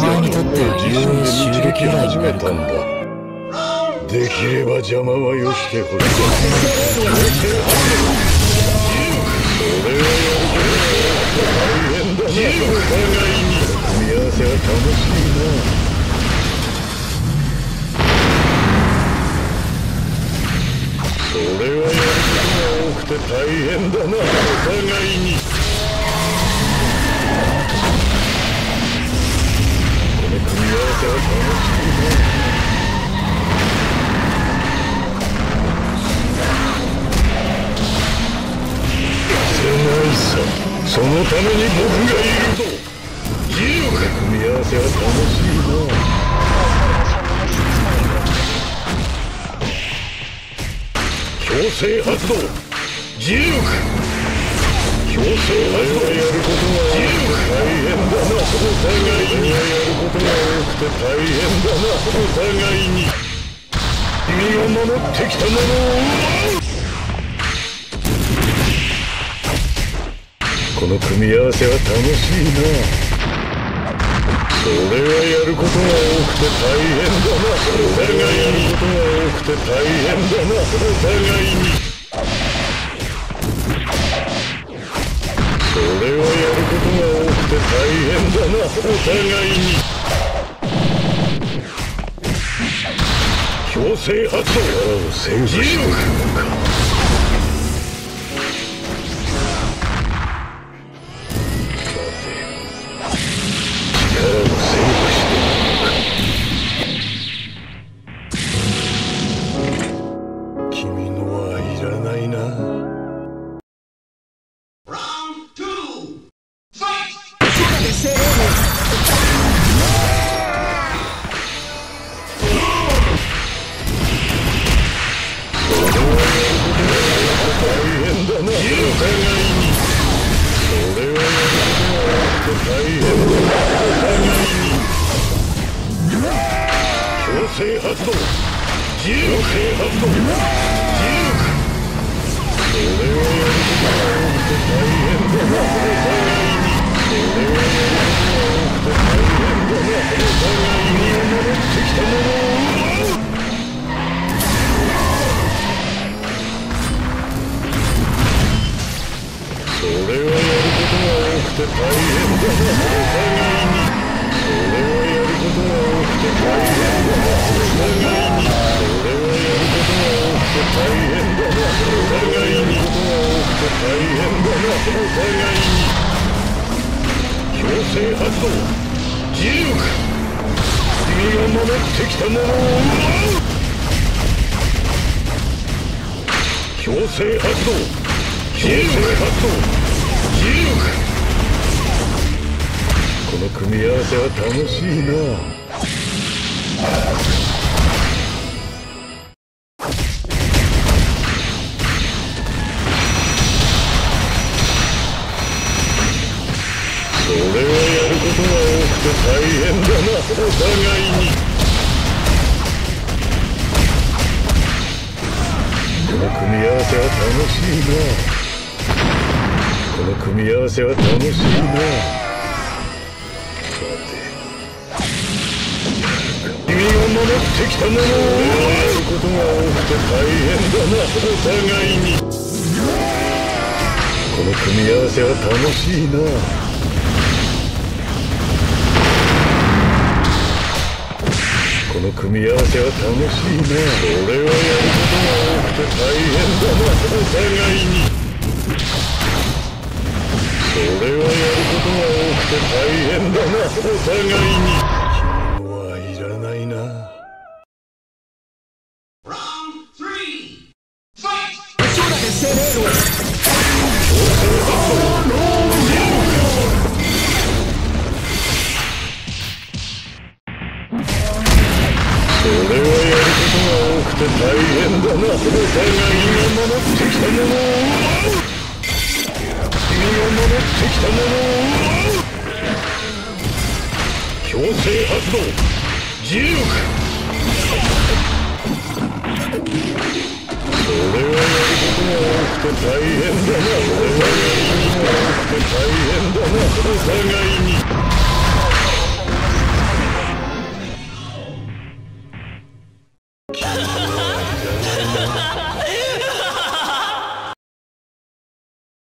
前にとっては遊泳襲撃依頼になるかも。できれば邪魔はよしてほしい。俺はやるけど大変だな。お互いに組み合わせは楽しいな。それはやる人が多くて大変だな。お互いにこの組み合わせは楽しいな。せないさ、そのために僕がいると。この組み合わせは楽しいな。強制発動。自由。強制発動。やることが自由。大変だな。お互いにやることが多くて大変だな。お互いに君が守ってきたものを奪う。この組み合わせは楽しいな。それはやることが多くて大変だな。お互いにやることが大変だな。お互いに。この組み合わせは楽しいな。それはやることが多くて大変だな。お互いに。強制発動。力を制御しておくのか。力を制御しておく。お互いに。